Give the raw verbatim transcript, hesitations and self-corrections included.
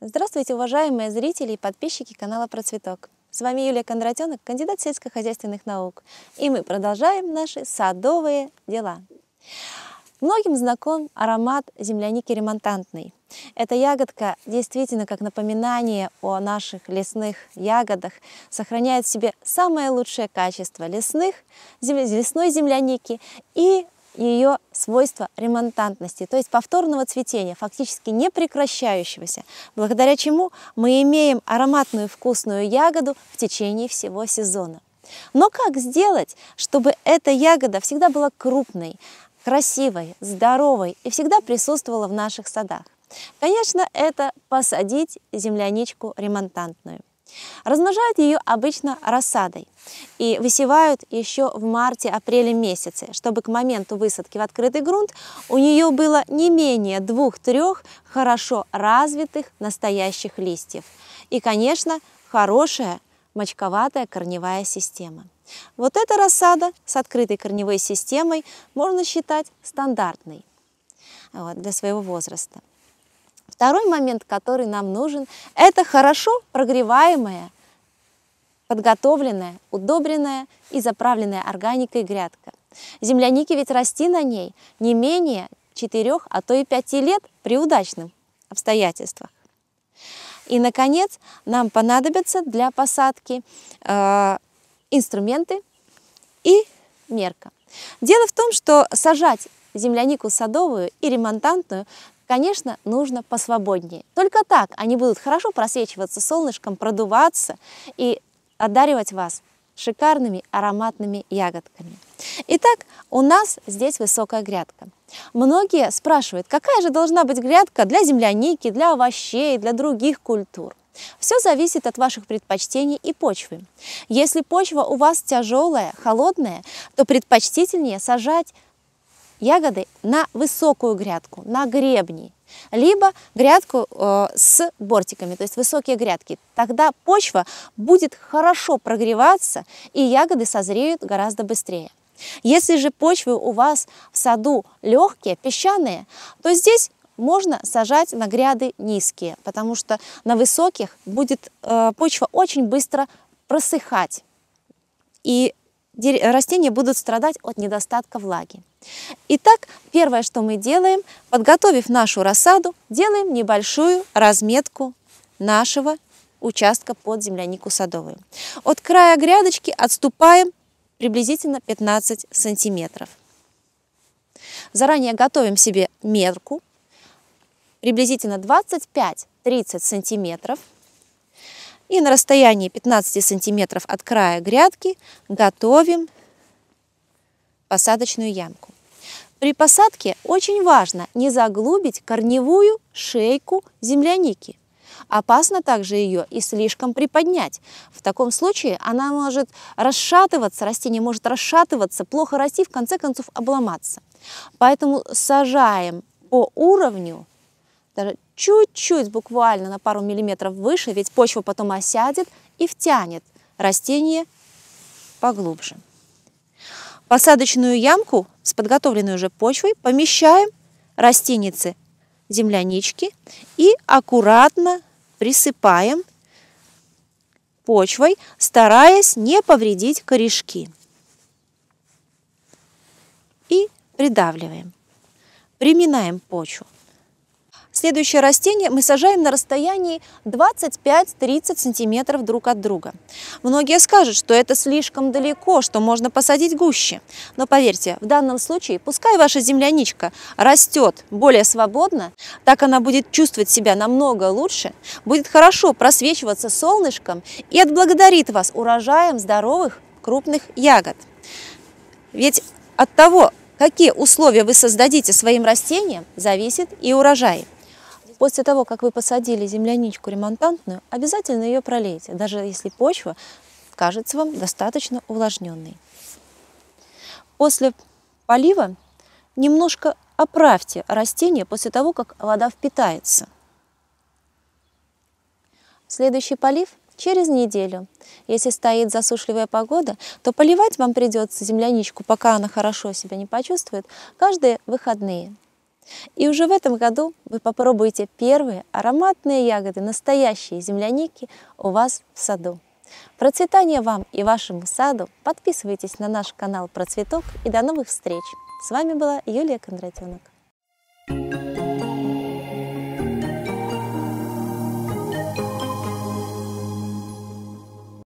Здравствуйте, уважаемые зрители и подписчики канала Процветок! С вами Юлия Кондратенок, кандидат сельскохозяйственных наук. И мы продолжаем наши садовые дела. Многим знаком аромат земляники ремонтантной. Эта ягодка действительно, как напоминание о наших лесных ягодах, сохраняет в себе самое лучшее качество лесных, лесной земляники и ее свойства ремонтантности, то есть повторного цветения, фактически не прекращающегося, благодаря чему мы имеем ароматную вкусную ягоду в течение всего сезона. Но как сделать, чтобы эта ягода всегда была крупной, красивой, здоровой и всегда присутствовала в наших садах? Конечно, это посадить земляничку ремонтантную. Размножают ее обычно рассадой и высевают еще в марте-апреле месяце, чтобы к моменту высадки в открытый грунт у нее было не менее двух-трех хорошо развитых настоящих листьев и, конечно, хорошая мочковатая корневая система. Вот эта рассада с открытой корневой системой можно считать стандартной вот, для своего возраста. Второй момент, который нам нужен, это хорошо прогреваемая, подготовленная, удобренная и заправленная органикой грядка. Земляники ведь расти на ней не менее четырёх, а то и пяти лет при удачных обстоятельствах. И, наконец, нам понадобятся для посадки э, инструменты и мерка. Дело в том, что сажать землянику садовую и ремонтантную, конечно, нужно посвободнее. Только так они будут хорошо просвечиваться солнышком, продуваться и одаривать вас шикарными ароматными ягодками. Итак, у нас здесь высокая грядка. Многие спрашивают, какая же должна быть грядка для земляники, для овощей, для других культур. Все зависит от ваших предпочтений и почвы. Если почва у вас тяжелая, холодная, то предпочтительнее сажать ягоды на высокую грядку, на гребни, либо грядку э, с бортиками, то есть высокие грядки. Тогда почва будет хорошо прогреваться и ягоды созреют гораздо быстрее. Если же почвы у вас в саду легкие, песчаные, то здесь можно сажать на гряды низкие, потому что на высоких будет э, почва очень быстро просыхать и растения будут страдать от недостатка влаги. Итак, первое, что мы делаем, подготовив нашу рассаду, делаем небольшую разметку нашего участка под землянику садовую. От края грядочки отступаем приблизительно пятнадцать сантиметров. Заранее готовим себе мерку, приблизительно двадцать пять-тридцать сантиметров. И на расстоянии пятнадцати сантиметров от края грядки готовим посадочную ямку. При посадке очень важно не заглубить корневую шейку земляники. Опасно также ее и слишком приподнять. В таком случае она может расшатываться, растение может расшатываться, плохо расти, в конце концов обломаться. Поэтому сажаем по уровню, даже чуть-чуть, буквально на пару миллиметров выше, ведь почва потом осядет и втянет растение поглубже. Посадочную ямку с подготовленной уже почвой помещаем растеницы землянички и аккуратно присыпаем почвой, стараясь не повредить корешки. И придавливаем, приминаем почву. Следующее растение мы сажаем на расстоянии двадцать пять-тридцать сантиметров друг от друга. Многие скажут, что это слишком далеко, что можно посадить гуще. Но поверьте, в данном случае, пускай ваша земляничка растет более свободно, так она будет чувствовать себя намного лучше, будет хорошо просвечиваться солнышком и отблагодарит вас урожаем здоровых крупных ягод. Ведь от того, какие условия вы создадите своим растениям, зависит и урожай. После того, как вы посадили земляничку ремонтантную, обязательно ее пролейте, даже если почва кажется вам достаточно увлажненной. После полива немножко оправьте растение после того, как вода впитается. Следующий полив через неделю. Если стоит засушливая погода, то поливать вам придется земляничку, пока она хорошо себя не почувствует, каждые выходные. И уже в этом году вы попробуете первые ароматные ягоды, настоящие земляники у вас в саду. Процветания вам и вашему саду! Подписывайтесь на наш канал Процветок и до новых встреч! С вами была Юлия Кондратенок.